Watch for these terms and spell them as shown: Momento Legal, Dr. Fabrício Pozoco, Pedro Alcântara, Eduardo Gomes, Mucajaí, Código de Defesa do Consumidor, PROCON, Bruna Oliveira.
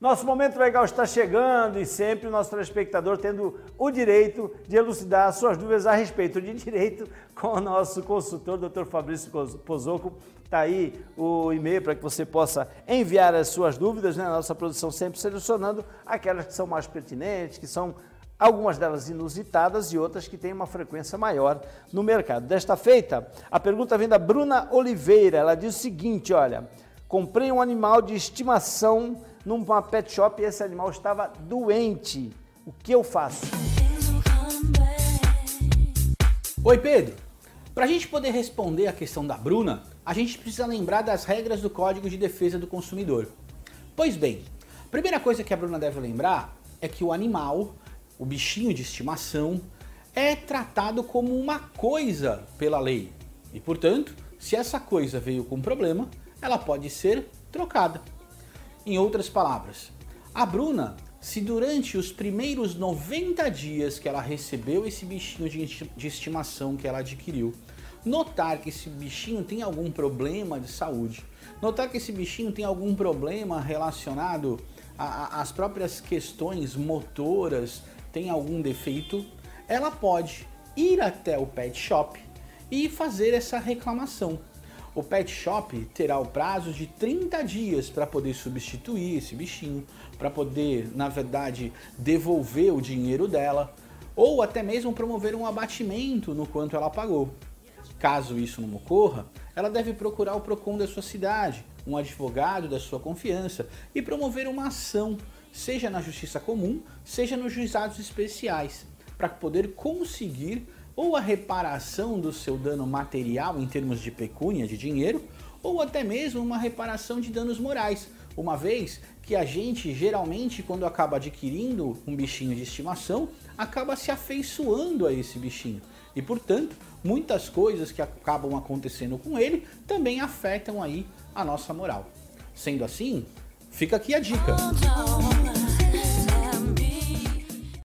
Nosso momento legal está chegando e sempre o nosso telespectador tendo o direito de elucidar suas dúvidas a respeito de direito com o nosso consultor, Dr. Fabrício Pozoco. Está aí o e-mail para que você possa enviar as suas dúvidas, né? Nossa produção sempre selecionando aquelas que são mais pertinentes, que são algumas delas inusitadas e outras que têm uma frequência maior no mercado. Desta feita, a pergunta vem da Bruna Oliveira. Ela diz o seguinte, olha, comprei um animal de estimação numa pet shop e esse animal estava doente. O que eu faço? Oi, Pedro. Para a gente poder responder a questão da Bruna, a gente precisa lembrar das regras do Código de Defesa do Consumidor. Pois bem, a primeira coisa que a Bruna deve lembrar é que o animal, o bichinho de estimação, é tratado como uma coisa pela lei. E, portanto, se essa coisa veio com problema, ela pode ser trocada. Em outras palavras, a Bruna, se durante os primeiros 90 dias que ela recebeu esse bichinho de estimação que ela adquiriu, notar que esse bichinho tem algum problema de saúde, notar que esse bichinho tem algum problema relacionado às próprias questões motoras, tem algum defeito, ela pode ir até o pet shop e fazer essa reclamação. O pet shop terá o prazo de 30 dias para poder substituir esse bichinho, para poder, na verdade, devolver o dinheiro dela ou até mesmo promover um abatimento no quanto ela pagou. Caso isso não ocorra, ela deve procurar o PROCON da sua cidade, um advogado da sua confiança e promover uma ação, seja na justiça comum, seja nos juizados especiais, para poder conseguir ou a reparação do seu dano material em termos de pecúnia, de dinheiro, ou até mesmo uma reparação de danos morais, uma vez que a gente geralmente, quando acaba adquirindo um bichinho de estimação, acaba se afeiçoando a esse bichinho e, portanto, muitas coisas que acabam acontecendo com ele também afetam aí a nossa moral. Sendo assim, fica aqui a dica.